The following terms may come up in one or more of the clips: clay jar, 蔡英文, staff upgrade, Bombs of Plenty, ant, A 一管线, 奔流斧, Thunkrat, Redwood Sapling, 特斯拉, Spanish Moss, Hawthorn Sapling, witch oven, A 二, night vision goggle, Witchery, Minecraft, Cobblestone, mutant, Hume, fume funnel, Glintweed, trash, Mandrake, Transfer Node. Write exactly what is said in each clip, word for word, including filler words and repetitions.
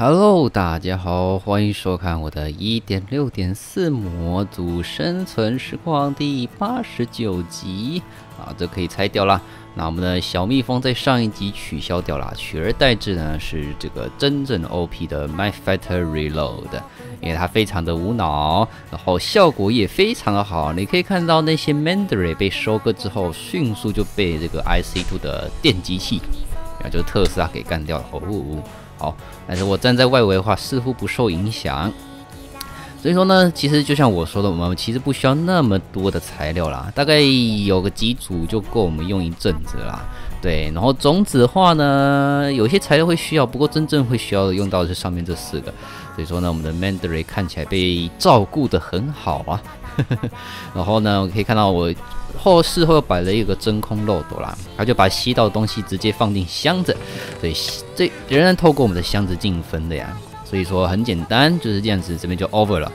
Hello， 大家好，欢迎收看我的 一点六点四 模组生存实况第八十九集啊，这可以拆掉了。那我们的小蜜蜂在上一集取消掉了，取而代之呢是这个真正 O P 的 My Factory Load， 因为它非常的无脑，然后效果也非常的好。你可以看到那些 Mandrake 被收割之后，迅速就被这个 I C 二 的电击器，然后就是特斯拉给干掉了。哦哦 好，但是我站在外围的话，似乎不受影响。所以说呢，其实就像我说的，我们其实不需要那么多的材料啦，大概有个几组就够我们用一阵子啦。对，然后种子的话呢，有些材料会需要，不过真正会需要的用到的是上面这四个。所以说呢，我们的 Mandrake 看起来被照顾得很好啊。然后呢，我可以看到我后事后摆了一个真空漏斗啦，他就把吸到的东西直接放进箱子，所以这仍然透过我们的箱子进分的呀。所以说很简单，就是这样子，这边就 over 了。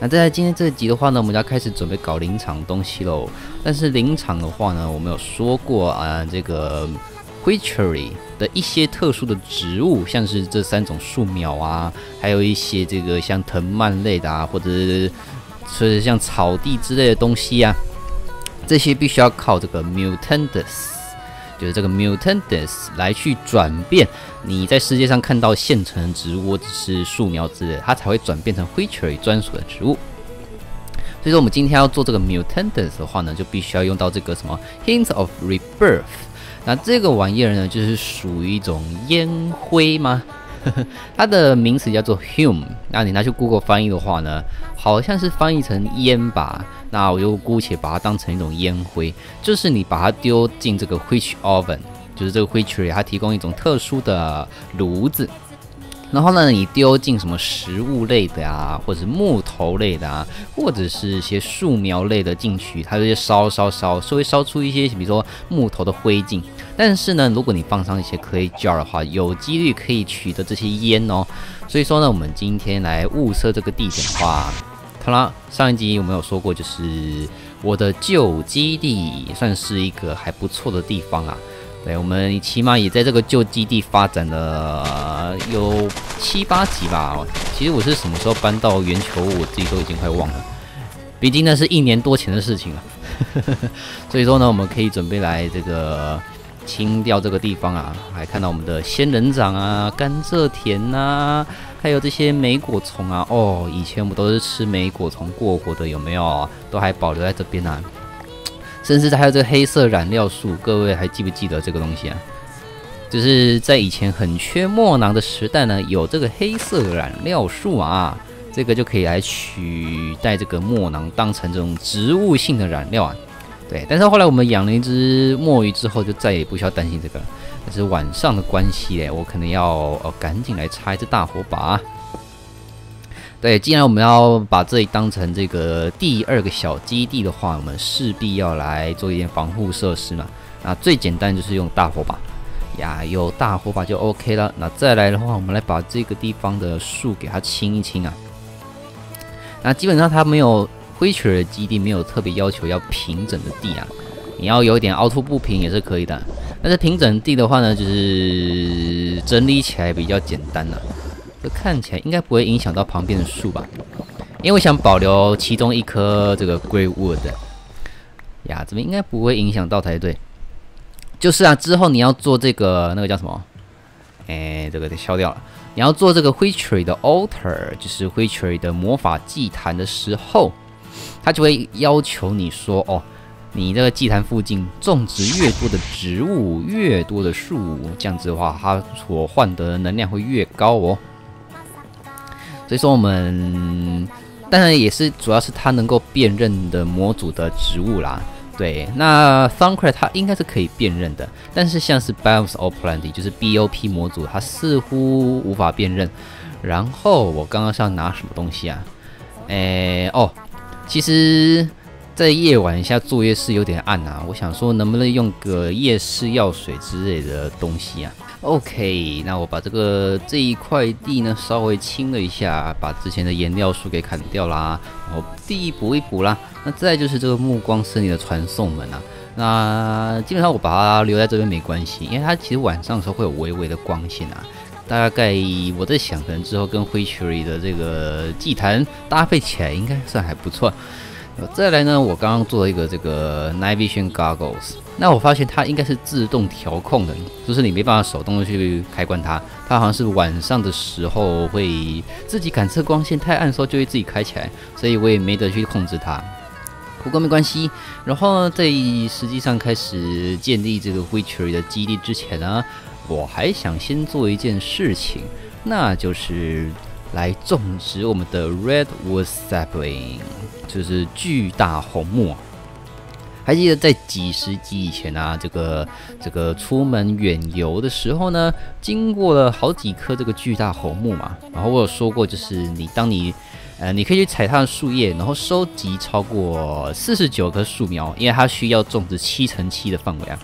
那在今天这集的话呢，我们要开始准备搞林场东西喽。但是林场的话呢，我们有说过啊，这个 Witchery 的一些特殊的植物，像是这三种树苗啊，还有一些这个像藤蔓类的啊，或者是。所以像草地之类的东西啊，这些必须要靠这个 mutant， 就是这个 mutant 来去转变。你在世界上看到现成的植物或者是树苗之类的，它才会转变成 witchery 专属的植物。所以说，我们今天要做这个 mutant 的话呢，就必须要用到这个什么 hint of rebirth。那这个玩意儿呢，就是属于一种烟灰吗？ 它的名词叫做 Hume， 那你拿去 Google 翻译的话呢，好像是翻译成烟吧。那我就姑且把它当成一种烟灰，就是你把它丢进这个 which oven， 就是这个 witchery 它提供一种特殊的炉子。然后呢，你丢进什么食物类的啊，或者是木头类的啊，或者是一些树苗类的进去，它就烧烧烧，是会烧出一些比如说木头的灰烬。 但是呢，如果你放上一些clay jar 的话，有几率可以取得这些烟哦。所以说呢，我们今天来物色这个地点的话，好啦，上一集我们有说过，就是我的旧基地算是一个还不错的地方啊。对，我们起码也在这个旧基地发展了有七八集吧。其实我是什么时候搬到圆球，我自己都已经快忘了，毕竟那是一年多前的事情了。所以说呢，我们可以准备来这个。 清掉这个地方啊，还看到我们的仙人掌啊、甘蔗田啊，还有这些莓果虫啊。哦，以前我们都是吃莓果虫过活的，有没有？都还保留在这边啊。甚至还有这个黑色染料树，各位还记不记得这个东西啊？就是在以前很缺墨囊的时代呢，有这个黑色染料树啊，这个就可以来取代这个墨囊，当成这种植物性的染料啊。 对，但是后来我们养了一只墨鱼之后，就再也不需要担心这个了。但是晚上的关系嘞，我可能要呃赶紧来插一只大火把。对，既然我们要把这里当成这个第二个小基地的话，我们势必要来做一点防护设施嘛。那最简单就是用大火把呀，有大火把就 OK 了。那再来的话，我们来把这个地方的树给它清一清啊。那基本上它没有。 Witcher 的基地没有特别要求要平整的地啊，你要有一点凹凸不平也是可以的。但是平整地的话呢，就是整理起来比较简单了、啊。这看起来应该不会影响到旁边的树吧？因为我想保留其中一棵这个 Redwood 呀，这边应该不会影响到才对。就是啊，之后你要做这个那个叫什么？哎，这个得消掉了。 你要做这个 Witchery 的 Altar， 就是 Witchery 的魔法祭坛的时候。 他就会要求你说哦，你这个祭坛附近种植越多的植物，越多的树，这样子的话，它所换得的能量会越高哦。所以说我们当然也是主要是它能够辨认的模组的植物啦。对，那 Thunkrat 它应该是可以辨认的，但是像是 Bombs of Plenty 就是 B O P 模组，它似乎无法辨认。然后我刚刚是要拿什么东西啊？诶，哦。 其实，在夜晚下作业室有点暗啊，我想说能不能用个夜视药水之类的东西啊 ？OK， 那我把这个这一块地呢稍微清了一下，把之前的颜料树给砍掉啦，然后地补一补啦。那再就是这个暮光森林的传送门啊，那基本上我把它留在这边没关系，因为它其实晚上的时候会有微微的光线啊。大概我在想，可能之后跟 Witchery 的这个祭坛搭配起来，应该算还不错。再来呢，我刚刚做了一个这个 night vision goggles， 那我发现它应该是自动调控的，就是你没办法手动去开关它，它好像是晚上的时候会自己感测光线太暗的时候就会自己开起来，所以我也没得去控制它。不过没关系，然后在实际上开始建立这个 Witchery 的基地之前呢，我还想先做一件事情，那就是来种植我们的 Redwood Sapling， 就是巨大红木。还记得在几十集以前啊，这个这个出门远游的时候呢，经过了好几棵这个巨大红木嘛，然后我有说过，就是你当你呃，你可以去采它的树叶，然后收集超过四十九棵树苗，因为它需要种植七乘七的范围啊。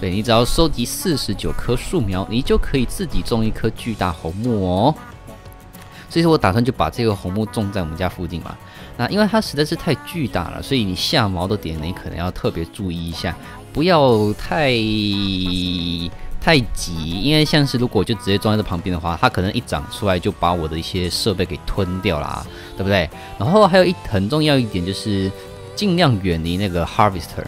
对，你只要收集四十九棵树苗，你就可以自己种一棵巨大红木哦。所以说我打算就把这个红木种在我们家附近嘛。那因为它实在是太巨大了，所以你下毛的点你可能要特别注意一下，不要太太急，因为像是如果就直接装在这旁边的话，它可能一长出来就把我的一些设备给吞掉啦，对不对？然后还有一很重要一点就是尽量远离那个 Harvester，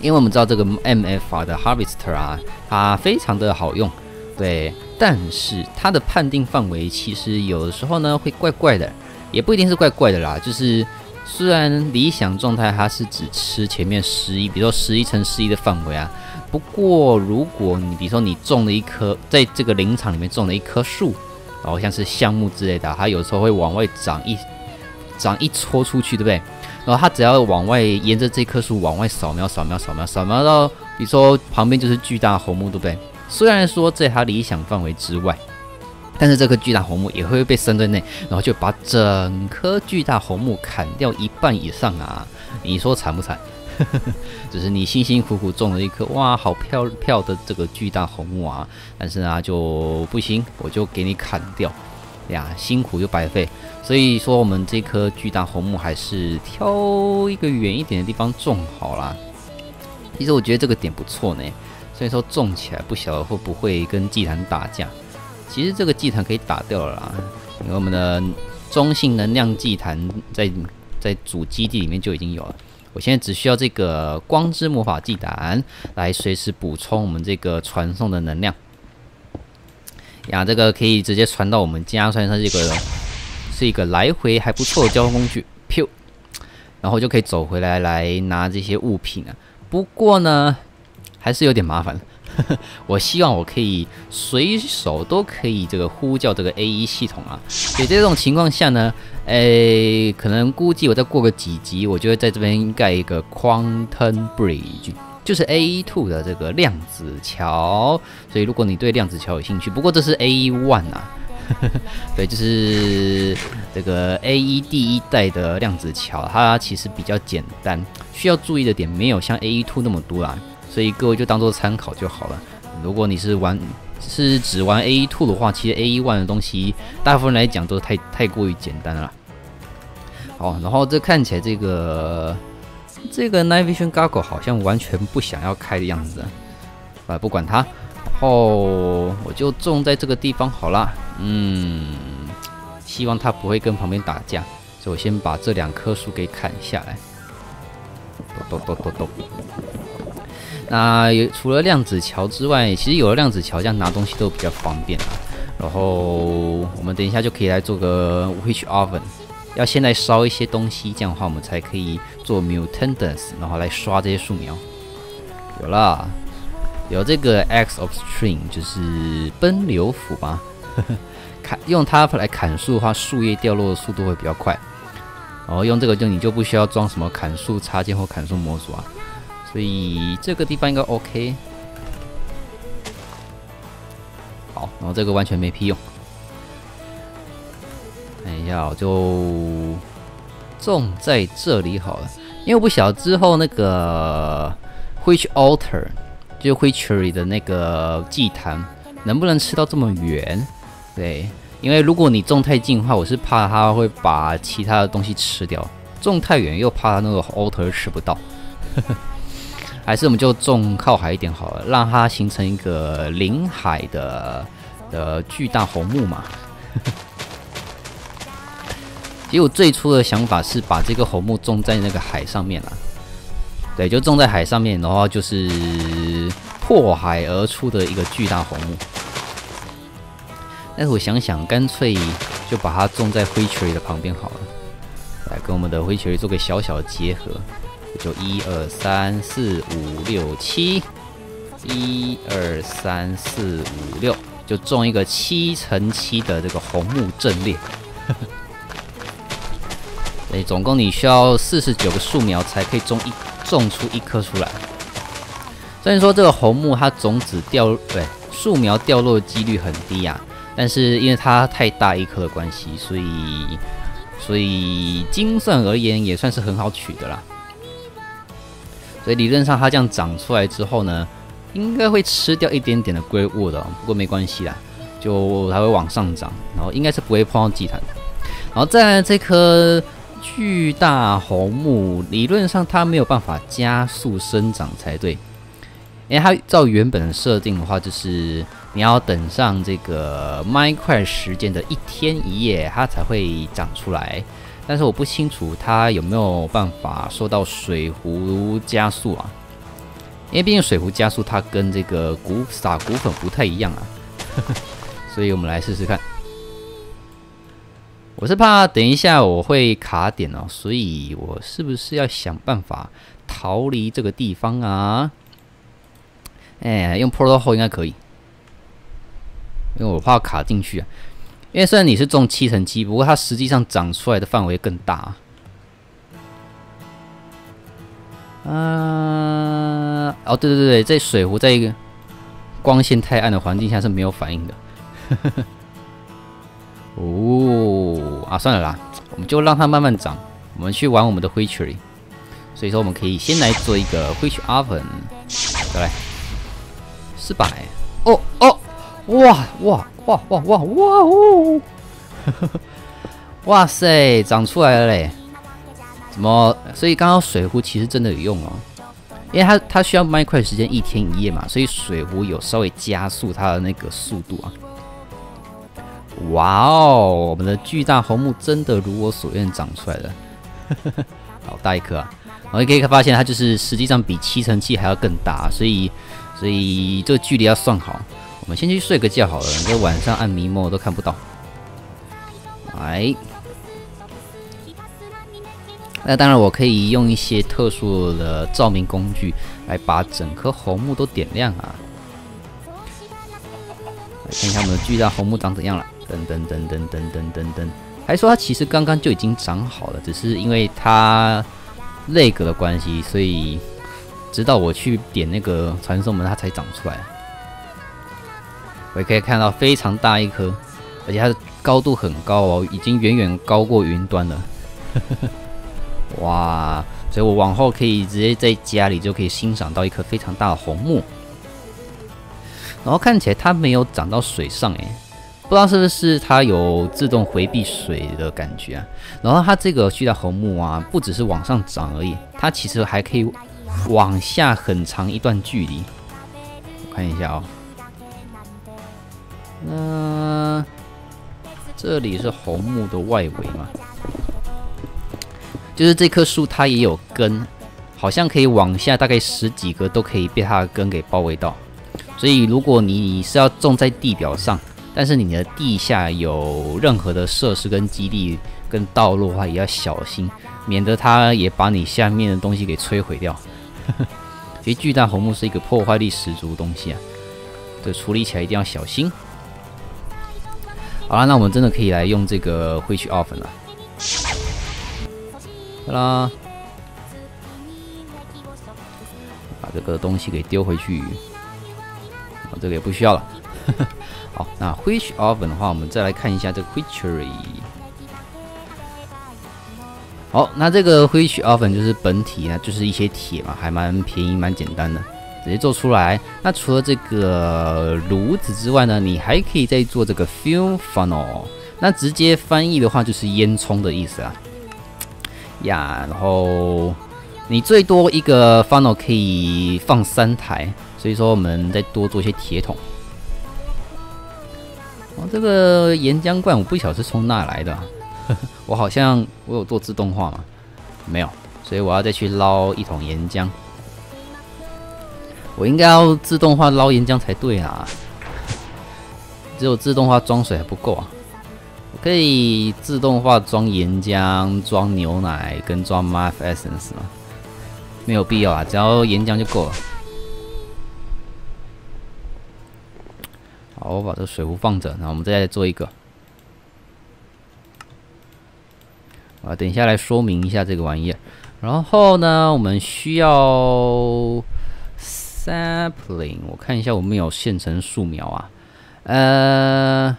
因为我们知道这个 M F R 的 Harvester 啊，它非常的好用，对。但是它的判定范围其实有的时候呢会怪怪的，也不一定是怪怪的啦。就是虽然理想状态它是只吃前面十一，比如说十一乘十一的范围啊，不过如果你比如说你种了一棵，在这个林场里面种了一棵树，然后像是橡木之类的，它有时候会往外长一长一撮出去，对不对？然后它只要往外沿着这棵树往外扫描扫描扫描扫描到，比如说旁边就是巨大红木，对不对？虽然说在它理想范围之外，但是这棵巨大红木也会被生在内，然后就把整棵巨大红木砍掉一半以上啊！你说惨不惨？只是你辛辛苦苦种了一棵哇，好漂亮的这个巨大红木啊，但是呢就不行，我就给你砍掉呀，辛苦又白费。所以说我们这棵巨大红木还是挑一个远一点的地方种好啦。其实我觉得这个点不错呢。所以说种起来不晓得会不会跟祭坛打架，其实这个祭坛可以打掉了啦，因为我们的中性能量祭坛在在主基地里面就已经有了，我现在只需要这个光之魔法祭坛来随时补充我们这个传送的能量呀，这个可以直接传到我们家，算是一个是一个来回还不错的交通工具，噗，然后就可以走回来来拿这些物品啊，不过呢还是有点麻烦，我希望我可以随手都可以这个呼叫这个 A 一 系统啊。所以在这种情况下呢，诶、欸，可能估计我再过个几集，我就会在这边盖一个 Quantum Bridge， 就是 A 二 的这个量子桥。所以如果你对量子桥有兴趣，不过这是 A 一 啊，对，就是这个 A 一 第一代的量子桥，它其实比较简单，需要注意的点没有像 A 二 那么多啦。所以各位就当做参考就好了。如果你是玩是只玩 A 二 的话，其实 A 一 的东西大部分来讲都太太过于简单了啦。好，然后这看起来这个这个 night vision goggle 好像完全不想要开的样子，啊，不管它，然后我就种在这个地方好了。嗯，希望它不会跟旁边打架，所以我先把这两棵树给砍下来。咚咚咚咚咚。那有除了量子桥之外，其实有了量子桥，这样拿东西都比较方便啦。然后我们等一下就可以来做个 which oven， 要先来烧一些东西，这样的话我们才可以做 mutant， 然后来刷这些树苗。有啦，有这个 Axe of String， 就是奔流斧吧，砍用它来砍树的话，树叶掉落的速度会比较快。然后用这个就你就不需要装什么砍树插件或砍树模组啊。所以这个地方应该 OK。好，然后这个完全没屁用。等一下，我就种在这里好了，因为我不晓得之后那个 Witch Altar， 就是 Witchery 的那个祭坛，能不能吃到这么远？对，因为如果你种太近的话，我是怕它会把其他的东西吃掉；种太远又怕它那个 Altar 吃不到。还是我们就种靠海一点好了，让它形成一个临海的的巨大红木马。其实我最初的想法是把这个红木种在那个海上面啦，对，就种在海上面，然后就是破海而出的一个巨大红木。但是我想想，干脆就把它种在Witchery的旁边好了，来跟我们的Witchery做个小小的结合，就一二三四五六七，一二三四五六，就种一个七乘七的这个红木阵列。哎，总共你需要四十九个树苗才可以种一种出一棵出来。虽然说这个红木它种子掉对树苗掉落的几率很低啊，但是因为它太大一棵的关系，所以所以精算而言也算是很好取的啦。所以理论上它这样长出来之后呢，应该会吃掉一点点的龟物的、哦，不过没关系啦，就它会往上长，然后应该是不会碰到祭坛。然后再来这棵巨大红木，理论上它没有办法加速生长才对，因为它照原本的设定的话，就是你要等上这个Minecraft时间的一天一夜，它才会长出来。但是我不清楚它有没有办法受到水壶加速啊，因为毕竟水壶加速它跟这个骨撒骨粉不太一样啊，所以我们来试试看。我是怕等一下我会卡点哦，所以我是不是要想办法逃离这个地方啊？哎、欸，用 portal hole 应该可以，因为我怕卡进去啊。因为虽然你是种七乘七，不过它实际上长出来的范围更大啊。啊，哦，对对对，这水壶在一个光线太暗的环境下是没有反应的。哦啊，算了啦，我们就让它慢慢长。我们去玩我们的Witchery，所以说我们可以先来做一个which oven， 再来四百。哦哦，哇哇哇哇哇哇哦！哇塞，长出来了嘞！怎么？所以刚刚水壶其实真的有用哦，因为它它需要Minecraft时间一天一夜嘛，所以水壶有稍微加速它的那个速度啊。哇哦！我们的巨大红木真的如我所愿长出来了，好大一颗啊！然后你可以发现它就是实际上比七乘七还要更大，所以所以这个距离要算好。我们先去睡个觉好了，你在晚上按迷蒙都看不到。来，那当然我可以用一些特殊的照明工具来把整颗红木都点亮啊！来看一下我们的巨大红木长怎样了。等等等等等等等等，还说它其实刚刚就已经长好了，只是因为它内格的关系，所以直到我去点那个传送门，它才长出来。我也可以看到非常大一颗，而且它的高度很高哦，已经远远高过云端了。哇！所以我往后可以直接在家里就可以欣赏到一颗非常大的红木，然后看起来它没有长到水上哎。不知道是不是它有自动回避水的感觉啊？然后它这个巨大红木啊，不只是往上长而已，它其实还可以往下很长一段距离。我看一下哦，那这里是红木的外围嘛，就是这棵树它也有根，好像可以往下大概十几个都可以被它的根给包围到。所以如果你是要种在地表上，但是你的地下有任何的设施跟基地跟道路的话，也要小心，免得它也把你下面的东西给摧毁掉。其实巨大红木是一个破坏力十足的东西啊，这处理起来一定要小心。好啦，那我们真的可以来用这个witch oven了。好啦，把这个东西给丢回去，啊，这个也不需要了。好，那which oven 的话，我们再来看一下这个Witchery。好，那这个which oven 就是本体呢，就是一些铁嘛，还蛮便宜，蛮简单的，直接做出来。那除了这个炉子之外呢，你还可以再做这个 fume funnel。那直接翻译的话就是烟囱的意思啊。呀，然后你最多一个 funnel 可以放三台，所以说我们再多做一些铁桶。哦，这个岩浆罐我不晓得是从哪来的、啊呵呵，我好像我有做自动化嘛？没有，所以我要再去捞一桶岩浆。我应该要自动化捞岩浆才对啊，只有自动化装水还不够啊。 可以自动化装岩浆、装牛奶跟装 Math Essence 吗？没有必要啊，只要岩浆就够了。好，我把这水壶放着，然后我们再来做一个。啊，等一下来说明一下这个玩意儿。然后呢，我们需要 sapling， 我看一下我们有现成树苗啊，呃。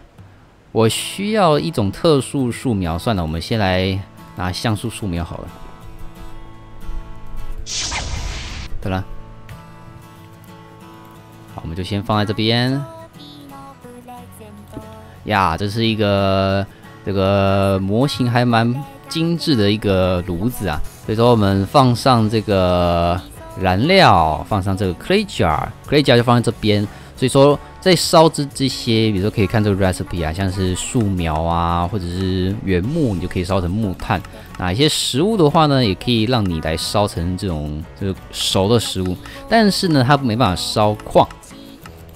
我需要一种特殊树苗，算了，我们先来拿橡树树苗好了。对了，好，我们就先放在这边。呀，这是一个这个模型还蛮精致的一个炉子啊，所以说我们放上这个燃料，放上这个 creature，creature 就放在这边。 所以说，在烧制这些，比如说可以看这个 recipe 啊，像是树苗啊，或者是原木，你就可以烧成木炭。哪一些食物的话呢，也可以让你来烧成这种就是熟的食物。但是呢，它没办法烧矿。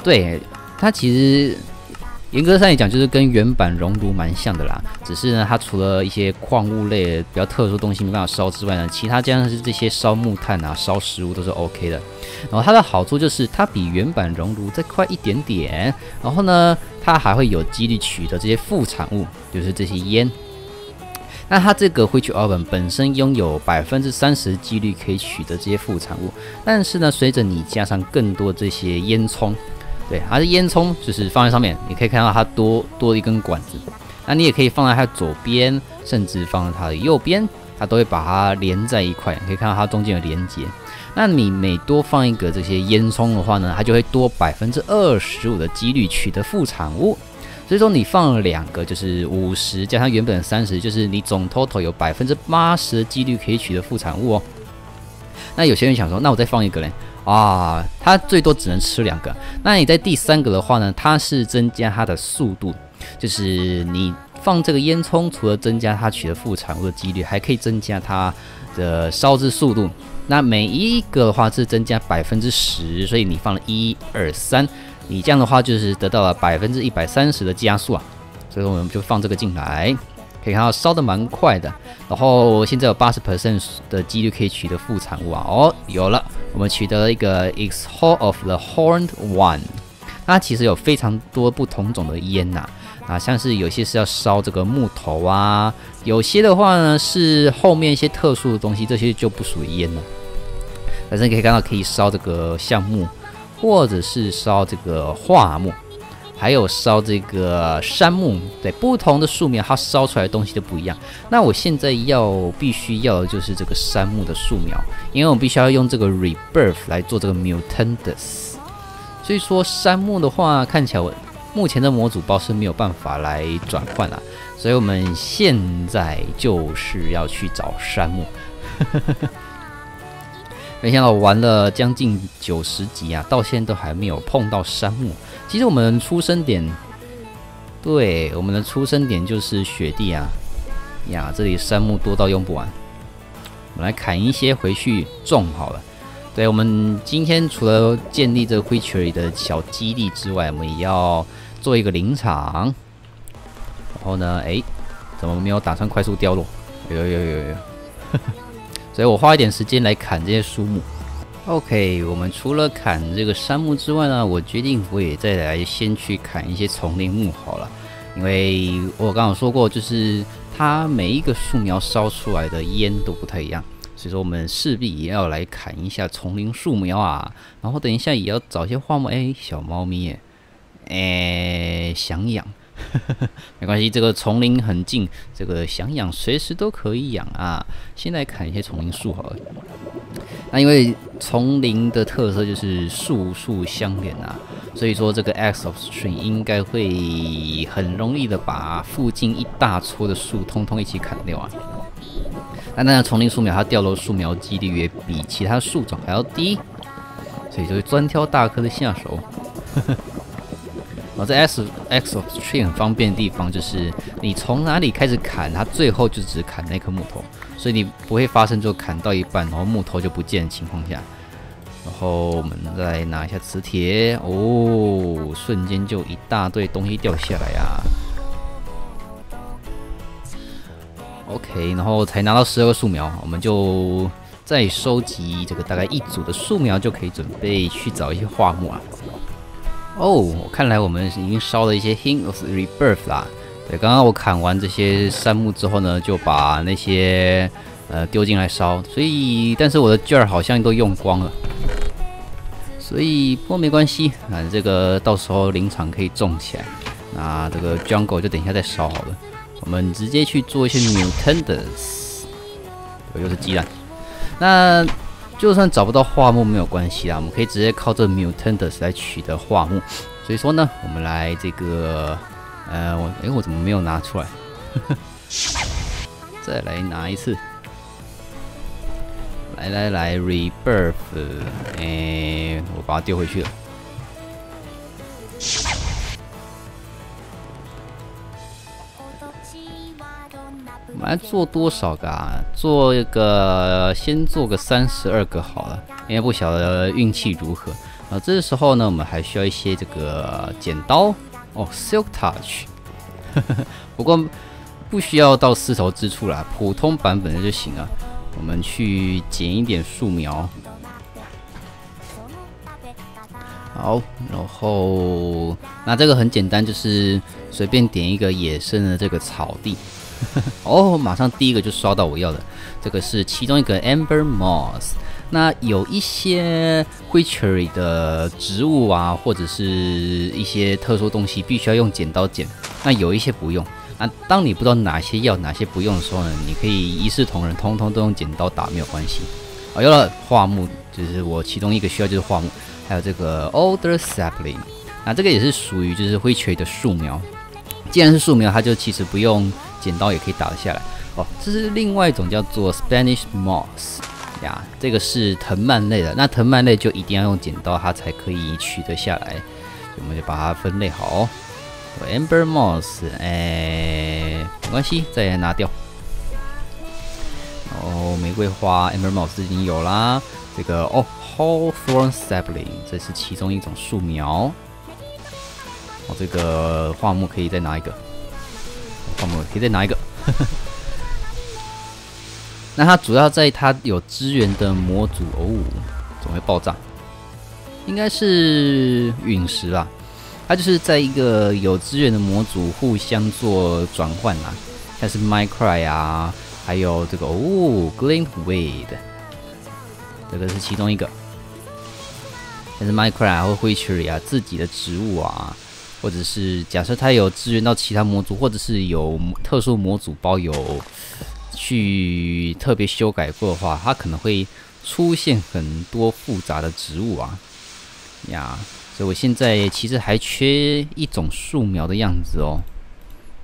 对，它其实严格上来讲，就是跟原版熔炉蛮像的啦。只是呢，它除了一些矿物类比较特殊的东西没办法烧之外呢，其他像是这些烧木炭啊、烧食物都是 OK 的。 然后它的好处就是它比原版熔炉再快一点点，然后呢，它还会有几率取得这些副产物，就是这些烟。那它这个witch oven本身拥有 百分之三十 几率可以取得这些副产物，但是呢，随着你加上更多这些烟囱，对，它的烟囱就是放在上面，你可以看到它多多一根管子。那你也可以放在它左边，甚至放在它的右边，它都会把它连在一块，可以看到它中间有连接。 那你每多放一个这些烟囱的话呢，它就会多 百分之二十五 的几率取得副产物。所以说你放了两个就是五十加上原本的 三十， 就是你总 total 有 百分之八十 的几率可以取得副产物哦。那有些人想说，那我再放一个嘞啊，它最多只能吃两个。那你在第三个的话呢，它是增加它的速度，就是你放这个烟囱，除了增加它取得副产物的几率，还可以增加它的烧制速度。 那每一个的话是增加 百分之十， 所以你放了一二三，你这样的话就是得到了 百分之一百三十 的加速啊，所以我们就放这个进来，可以看到烧得蛮快的。然后现在有 百分之八十 的几率可以取得副产物啊，哦，有了，我们取得了一个 Exhort of the Horned One， 它其实有非常多不同种的烟呐、啊。 啊，像是有些是要烧这个木头啊，有些的话呢是后面一些特殊的东西，这些就不属于烟了。但是你可以看到，可以烧这个橡木，或者是烧这个桦木，还有烧这个杉木。对，不同的树苗它烧出来的东西都不一样。那我现在要必须要的就是这个杉木的树苗，因为我必须要用这个 rebirth 来做这个 mutants。所以说杉木的话，看起来我。 目前的模组包是没有办法来转换啦，所以我们现在就是要去找杉木。没想到玩了将近九十集啊，到现在都还没有碰到杉木。其实我们出生点，对，我们的出生点就是雪地啊，呀，这里杉木多到用不完，我们来砍一些回去种好了。 对，我们今天除了建立这个 Witchery 的小基地之外，我们也要做一个林场。然后呢，哎，怎么没有打算快速掉落？有有有有。所以我花一点时间来砍这些树木。OK， 我们除了砍这个杉木之外呢，我决定我也再来先去砍一些丛林木好了，因为我刚刚说过，就是它每一个树苗烧出来的烟都不太一样。 所以说，我们势必也要来砍一下丛林树苗啊，然后等一下也要找一些花木。哎，小猫咪耶，哎，想养，没关系，这个丛林很近，这个想养随时都可以养啊。先来砍一些丛林树好了。那因为丛林的特色就是树树相连啊，所以说这个 Axe of String 应该会很容易的把附近一大撮的树通通一起砍掉啊。 那那丛林树苗，它掉落树苗几率也比其他树种还要低，所以就专挑大棵的下手。然后这 Axe Axe of String 很方便的地方就是，你从哪里开始砍，它最后就只砍那颗木头，所以你不会发生就砍到一半，然后木头就不见的情况下。然后我们再拿一下磁铁，哦，瞬间就一大堆东西掉下来呀、啊。OK， 然后才拿到十二个树苗，我们就再收集这个大概一组的树苗，就可以准备去找一些桦木啊。哦，看来我们已经烧了一些 Hint of Rebirth 啦。对，刚刚我砍完这些杉木之后呢，就把那些呃丢进来烧，所以但是我的卷好像都用光了。所以不过没关系，啊，这个到时候林场可以种起来。那这个 jungle 就等一下再烧好了。我们直接去做一些 mutants， 又是鸡蛋。那就算找不到桦木没有关系啊，我们可以直接靠这 mutants 来取得桦木。所以说呢，我们来这个，呃，我哎、欸、我怎么没有拿出来？再来拿一次。来来来 ，rebirth， 哎、欸，我把它丢回去了。我们来做多少个啊？做一个，先做个三十二个好了，因为不晓得运气如何啊。这时候呢，我们还需要一些这个剪刀哦 ，silk touch， 不过不需要到丝绸之处啦，普通版本的就行了。我们去捡一点树苗，好，然后那这个很简单，就是随便点一个野生的这个草地。哦，马上第一个就刷到我要的，这个是其中一个 Amber Moss。那有一些 Witchery 的植物啊，或者是一些特殊东西，必须要用剪刀剪，那有一些不用。啊，当你不知道哪些要哪些不用的时候呢，你可以一视同仁，通通都用剪刀打没有关系。啊、哦，有了桦木，就是我其中一个需要就是桦木，还有这个 Older Sapling， 那这个也是属于就是灰蕨的树苗。既然是树苗，它就其实不用剪刀也可以打得下来。哦，这是另外一种叫做 Spanish Moss 呀，这个是藤蔓类的。那藤蔓类就一定要用剪刀，它才可以取得下来。我们就把它分类好、哦。Amber Moss， 哎、欸，没关系，再拿掉。哦，玫瑰花 Amber Moss 已经有啦。这个哦 ，Hawthorn Sapling， 这是其中一种树苗。哦，这个桦木可以再拿一个，桦木可以再拿一个。那它主要在它有支援的模组哦，总会爆炸，应该是陨石啦。它就是在一个有资源的模组互相做转换啦，像是 Minecraft 啊，还有这个哦 Glintweed， 这个是其中一个。像是 Minecraft 啊或 Witchery 啊自己的植物啊，或者是假设它有资源到其他模组，或者是有特殊模组包有去特别修改过的话，它可能会出现很多复杂的植物啊呀。所以我现在其实还缺一种树苗的样子哦，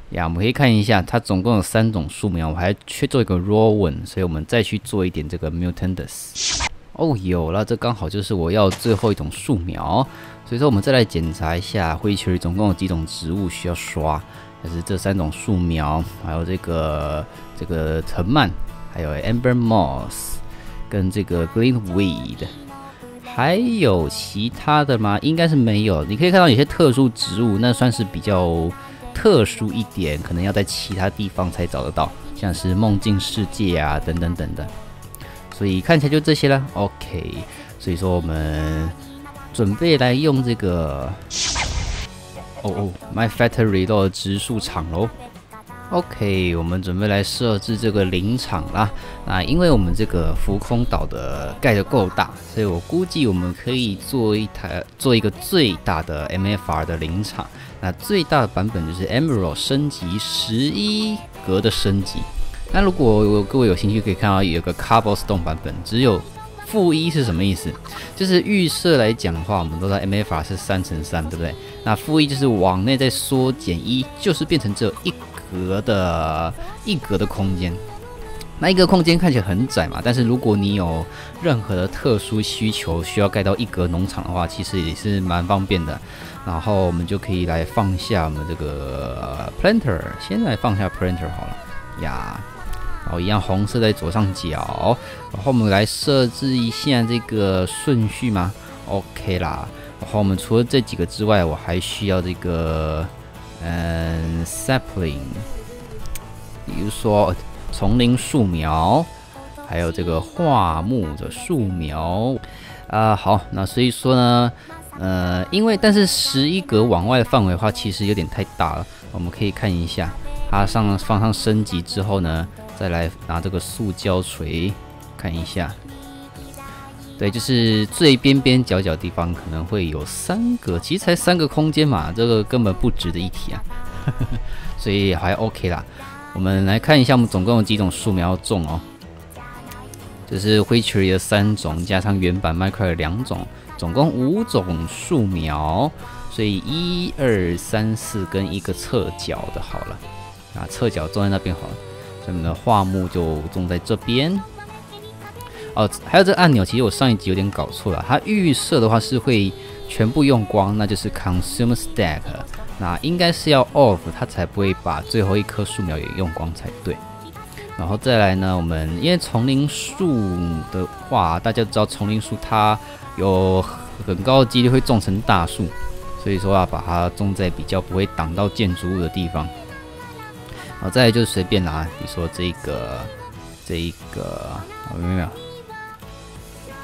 呀，我们可以看一下，它总共有三种树苗，我还缺做一个 Rowan， 所以我们再去做一点这个 mutants。哦，有了，这刚好就是我要最后一种树苗，所以说我们再来检查一下Witchery总共有几种植物需要刷，就是这三种树苗，还有这个这个藤蔓，还有 Amber Moss 跟这个 Glintweed。还有其他的吗？应该是没有。你可以看到有些特殊植物，那算是比较特殊一点，可能要在其他地方才找得到，像是梦境世界啊，等等等等。所以看起来就这些啦。OK， 所以说我们准备来用这个哦哦 ，My Factory Load 植树场喽。OK， 我们准备来设置这个林场啦。那因为我们这个浮空岛的盖得够大，所以我估计我们可以做一台做一个最大的 M F R 的林场。那最大的版本就是 Emerald 升级十一格的升级。那如果各位有兴趣，可以看到有个 Cobblestone 版本，只有负一是什么意思？就是预设来讲的话，我们都知道 M F R 是三乘三，对不对？那负一就是往内再缩减一，就是变成只有一格。格的一格的空间，那一个空间看起来很窄嘛，但是如果你有任何的特殊需求需要盖到一格农场的话，其实也是蛮方便的。然后我们就可以来放下我们这个 planter， 先来放下 planter 好了呀。然后一样红色在左上角，然后我们来设置一下这个顺序嘛 ，OK 啦。然后我们除了这几个之外，我还需要这个嗯 sapling， 比如说。 丛林树苗，还有这个桦木的树苗，啊、呃，好，那所以说呢，呃，因为但是十一格往外的范围的话，其实有点太大了。我们可以看一下，它上放上升级之后呢，再来拿这个塑胶锤看一下。对，就是最边边角角地方可能会有三个，其实才三个空间嘛，这个根本不值得一提啊，所以还 OK 啦。 我们来看一下，我们总共有几种树苗种哦，就是 Witchery 的三种，加上原版 Minecraft 的两种，总共五种树苗。所以一二三四跟一个侧角的好了，啊，侧角种在那边好了。所以我们的桦木就种在这边。哦，还有这个按钮，其实我上一集有点搞错了，它预设的话是会全部用光，那就是 Consume Stack。 那应该是要 off， 它才不会把最后一棵树苗也用光才对。然后再来呢，我们因为丛林树的话，大家知道丛林树它有很高的几率会种成大树，所以说要把它种在比较不会挡到建筑物的地方。然后再来就随便拿，比如说这个、这个，有没有？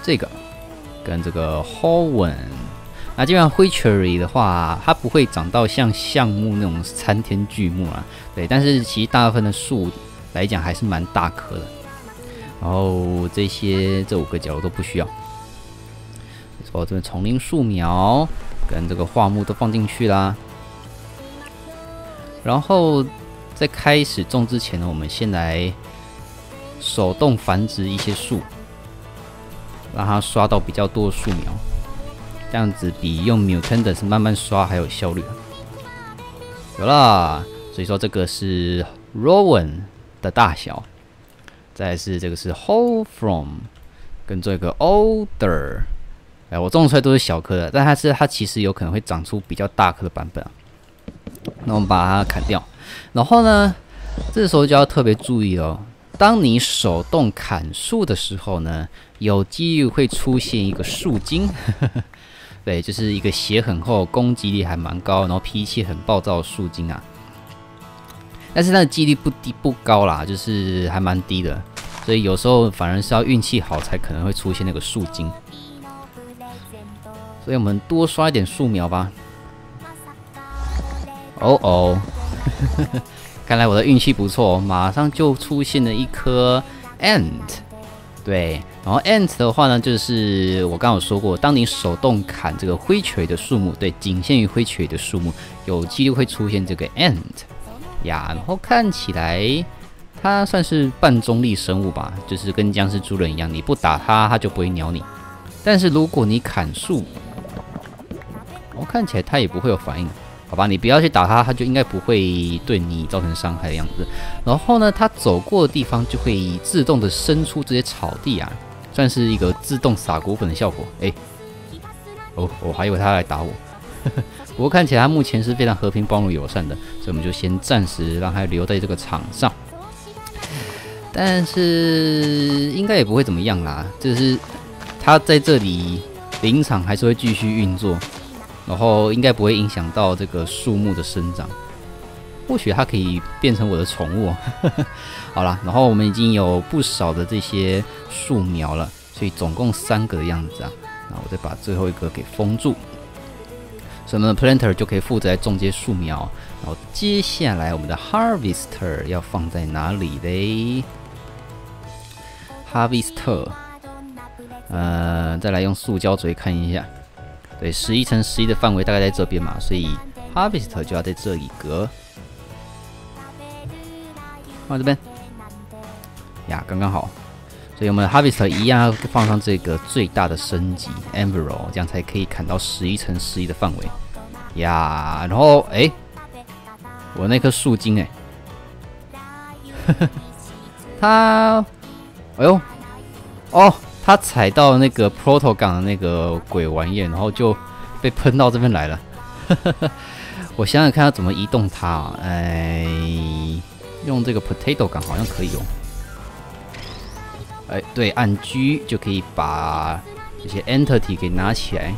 这个跟这个 Rowan。 那基本上 Witchery 的话，它不会长到像橡木那种参天巨木啦，对。但是其实大部分的树来讲还是蛮大棵的。然后这些这五个角都不需要。我这边丛林树苗跟这个桦木都放进去啦。然后在开始种之前呢，我们先来手动繁殖一些树，让它刷到比较多的树苗。 这样子比用 mutant 是慢慢刷还有效率。有啦，所以说这个是 Rowan 的大小，再来是这个是 Whole From， 跟这个 Older， 哎，我种出来都是小颗的，但它是它其实有可能会长出比较大颗的版本啊。那我们把它砍掉，然后呢，这时候就要特别注意哦。 当你手动砍树的时候呢，有几率会出现一个树精，对，就是一个血很厚、攻击力还蛮高，然后脾气很暴躁的树精啊。但是它的几率不低不高啦，就是还蛮低的，所以有时候反而是要运气好才可能会出现那个树精。所以我们多刷一点树苗吧。哦哦。看来我的运气不错，马上就出现了一颗 ant， 对，然后 ant 的话呢，就是我刚有说过，当你手动砍这个灰锤的树木，对，仅限于灰锤的树木，有几率会出现这个 ant 呀。然后看起来它算是半中立生物吧，就是跟僵尸、猪人一样，你不打它，它就不会鸟你。但是如果你砍树，我、哦、看起来它也不会有反应。 好吧，你不要去打它，它就应该不会对你造成伤害的样子。然后呢，它走过的地方就会自动的伸出这些草地啊，算是一个自动撒骨粉的效果。哎，哦，我还以为它来打我，不过看起来它目前是非常和平、包容、友善的，所以我们就先暂时让它留在这个场上。但是应该也不会怎么样啦，就是它在这里林场还是会继续运作。 然后应该不会影响到这个树木的生长，或许它可以变成我的宠物、哦。好啦，然后我们已经有不少的这些树苗了，所以总共三个的样子啊。那我再把最后一个给封住，所以我们的 planter 就可以负责来种这些树苗。然后接下来我们的 harvester 要放在哪里嘞 ？harvester， 呃，再来用塑胶锤看一下。 对， 十一乘十一的范围大概在这边嘛，所以 Harvester 就要在这一格，放这边，呀，刚刚好。所以我们 Harvester 一样要放上这个最大的升级 Emerald， 这样才可以砍到十一乘十一的范围。呀，然后哎，我那棵树精哎，他，哎呦，哦，他踩到那个 portal gun 的那个鬼玩意，然后就被喷到这边来了。我想想看要怎么移动它、啊，哎，用这个 potato gun 好像可以用。哎，对，按 G 就可以把这些 entity 给拿起来。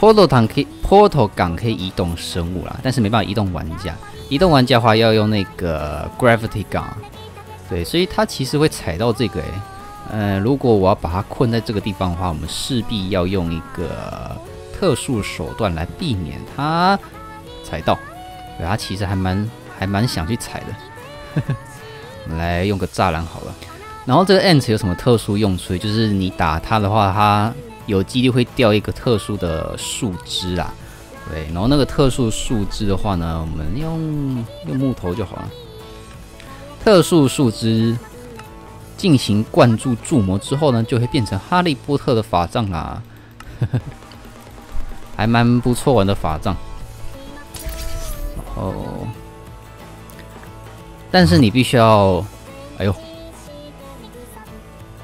Portal gun 可以 portal gun 可以移动生物啦，但是没办法移动玩家。移动玩家的话要用那个 gravity gun， 对，所以它其实会踩到这个、欸。呃，如果我要把它困在这个地方的话，我们势必要用一个特殊手段来避免它踩到。对，它其实还蛮还蛮想去踩的。我们来用个栅栏好了。然后这个 ant 有什么特殊用处？就是你打它的话，它有几率会掉一个特殊的树枝啊。对，然后那个特殊树枝的话呢，我们用用木头就好了。特殊树枝进行灌注注魔之后呢，就会变成哈利波特的法杖啦，还蛮不错玩的法杖。然后，但是你必须要，哎呦，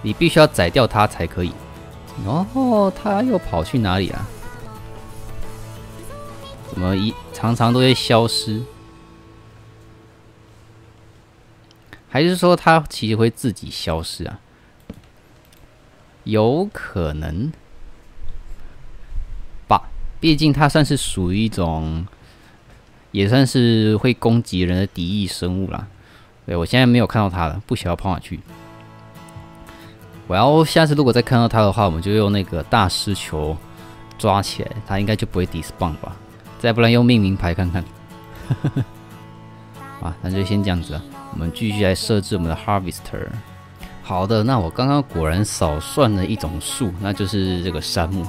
你必须要宰掉它才可以。然后它又跑去哪里啊？怎么一常常都会消失？还是说它其实会自己消失啊？有可能吧，毕竟它算是属于一种，也算是会攻击人的敌意生物啦。对，我现在没有看到它了，不晓得跑哪去。我要下次如果再看到它的话，我们就用那个大师球抓起来，它应该就不会 despawn 吧。再不然用命名牌看看。啊，那就先这样子啊。我们继续来设置我们的 Harvester。好的，那我刚刚果然少算了一种树，那就是这个杉木，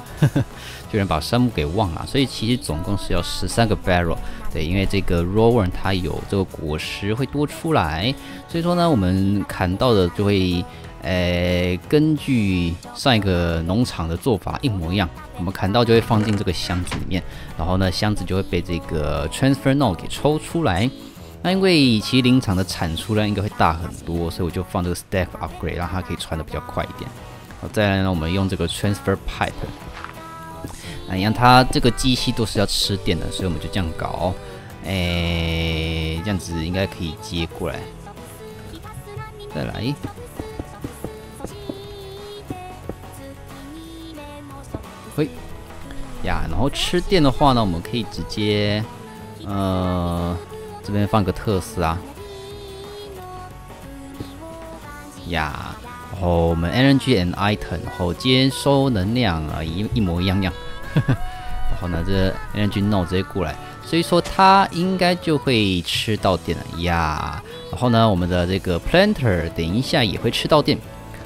居然把杉木给忘了。所以其实总共是要十三个 barrel。对，因为这个 Rowan 它有这个果实会多出来，所以说呢，我们砍到的就会。呃，根据上一个农场的做法一模一样，我们砍到就会放进这个箱子里面，然后呢，箱子就会被这个 Transfer Node 给抽出来。那因为其实林场的产出量应该会大很多，所以我就放这个 Staff Upgrade， 让它可以传的比较快一点。好，再来呢，我们用这个 Transfer Pipe， 那让它这个机器都是要吃电的，所以我们就这样搞。哎，这样子应该可以接过来，再来。嘿呀，然后吃电的话呢，我们可以直接，呃，这边放个特斯拉。呀，然后我们 energy and item， 然后接收能量啊，一一模一样样。然后呢，这 energy node 直接过来，所以说它应该就会吃到电了呀。然后呢，我们的这个 planter 等一下也会吃到电，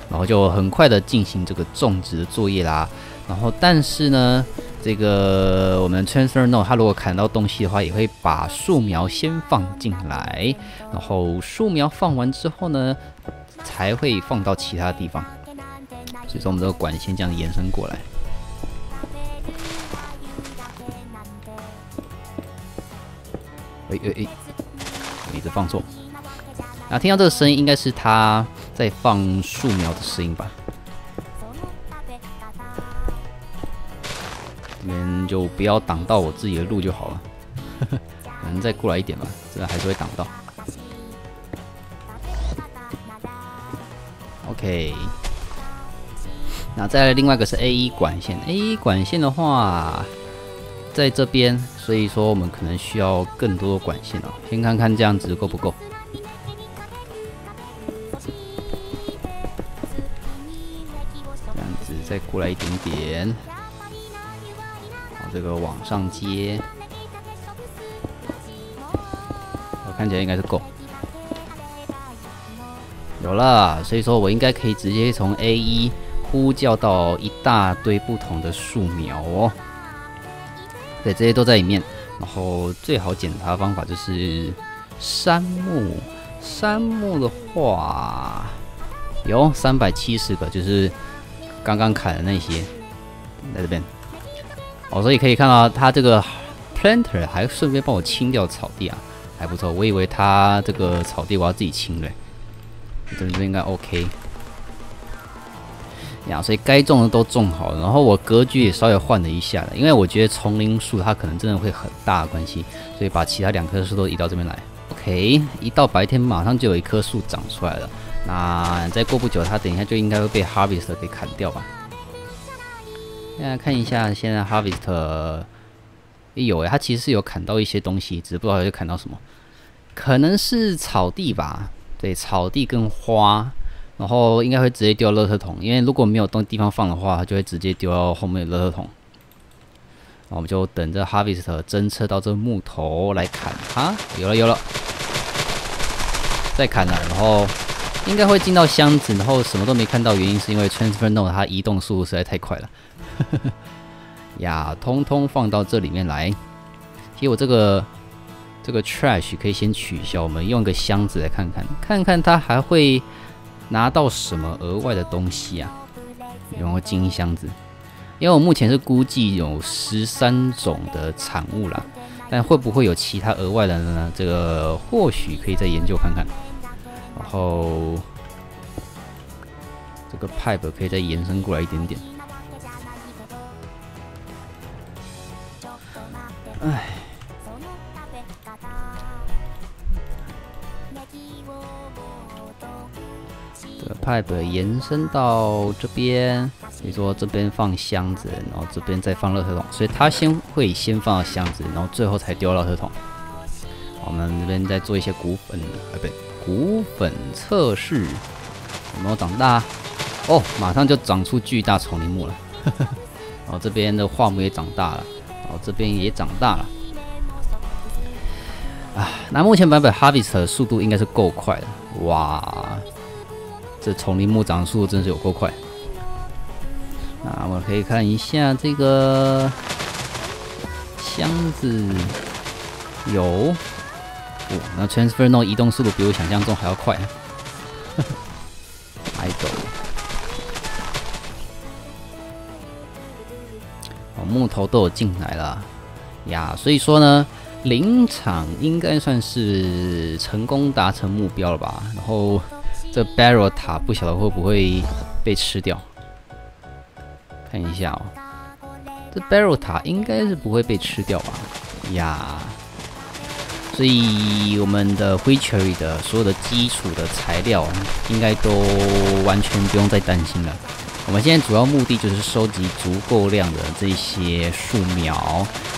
然后就很快的进行这个种植的作业啦。然后，但是呢，这个我们 Transfer Node 它如果砍到东西的话，也会把树苗先放进来，然后树苗放完之后呢，才会放到其他地方。所以说，我们这个管先这样延伸过来。哎哎哎，我一直放错。啊，听到这个声音应该是它在放树苗的声音吧？你们就不要挡到我自己的路就好了，可能再过来一点吧，这还是会挡到。OK， 那再来另外一个是 A 一 管线 ，A 一 管线的话，在这边，所以说我们可能需要更多的管线哦、喔。先看看这样子够不够。这样子再过来一点点。这个往上接，我看起来应该是够，有了，所以说我应该可以直接从 A 一 呼叫到一大堆不同的树苗哦。对，这些都在里面。然后最好检查的方法就是杉木，杉木的话有三百七十个，就是刚刚砍的那些，在这边。哦，所以可以看到它这个 planter 还顺便帮我清掉草地啊，还不错。我以为它这个草地我要自己清嘞、这就应该 OK。呀，所以该种的都种好了，然后我格局也稍微换了一下了，因为我觉得丛林树它可能真的会很大的关系，所以把其他两棵树都移到这边来。OK， 一到白天马上就有一棵树长出来了，那再过不久它等一下就应该会被 Harvester 给砍掉吧。 大家看一下，现在 Harvester 有哎，它其实是有砍到一些东西，只是不知道有砍到什么，可能是草地吧，对，草地跟花，然后应该会直接丢到垃圾桶，因为如果没有东地方放的话，它就会直接丢到后面的垃圾桶。那我们就等着 Harvester 侦测到这木头来砍它，有了有了，再砍了，然后应该会进到箱子，然后什么都没看到，原因是因为 Transfer Node 它移动速度实在太快了。 呀，通通放到这里面来。其实我这个这个 trash 可以先取消，我们用个箱子来看看，看看它还会拿到什么额外的东西啊？然后进箱子，因为我目前是估计有十三种的产物啦，但会不会有其他额外的呢？这个或许可以再研究看看。然后这个 pipe 可以再延伸过来一点点。 唉，这个 pipe 延伸到这边，所以说这边放箱子，然后这边再放垃圾桶，所以它先会先放到箱子，然后最后才丢垃圾桶。我们这边再做一些骨粉，呃，不对，骨粉测试有没有长大？哦，马上就长出巨大丛林木了。然后这边的桦木也长大了。 哦，这边也长大了啊！那目前版本 Harvester 的速度应该是够快的，哇！这丛林木长速度真是有够快。那我们可以看一下这个箱子有，哇、哦！那 Transfer Node 移动速度比我想象中还要快、啊。idol。 木头都有进来了呀，所以说呢，林场应该算是成功达成目标了吧？然后这 barrel 塔不晓得会不会被吃掉，看一下哦，这 barrel 塔应该是不会被吃掉吧？呀，所以我们的 witchery 的所有的基础的材料应该都完全不用再担心了。 我们现在主要目的就是收集足够量的这些树苗，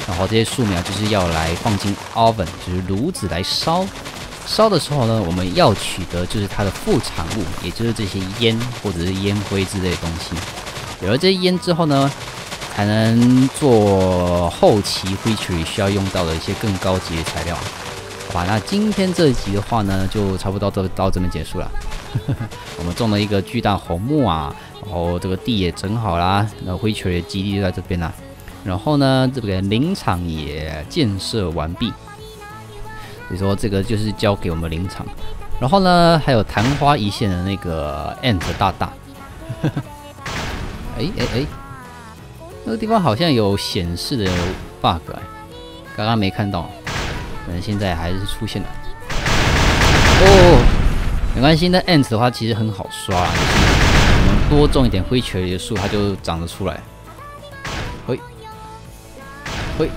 然后这些树苗就是要来放进 oven， 就是炉子来烧。烧的时候呢，我们要取得就是它的副产物，也就是这些烟或者是烟灰之类的东西。有了这些烟之后呢，才能做后期witchery需要用到的一些更高级的材料。好吧，那今天这一集的话呢，就差不多到到这边结束了。我们种了一个巨大红木啊。 然后这个地也整好啦，那witchery的基地就在这边啦。然后呢，这个林场也建设完毕，所以说这个就是交给我们林场。然后呢，还有昙花一现的那个 ant 大大，哎哎哎，那个地方好像有显示的 bug，、欸、刚刚没看到，可能现在还是出现了。哦，没关系，那 ant 的话其实很好刷、啊。就是 多种一点witchery的树，它就长得出来。嘿，嘿，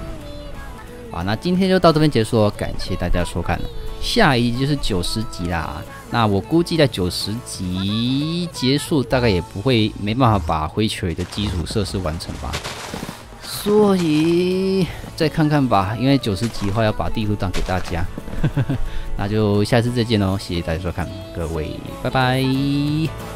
好，那今天就到这边结束了，感谢大家收看了。下一集就是九十集啦，那我估计在九十集结束，大概也不会没办法把witchery的基础设施完成吧，所以再看看吧，因为九十集的话要把地图档给大家。那就下次再见喽，谢谢大家收看，各位，拜拜。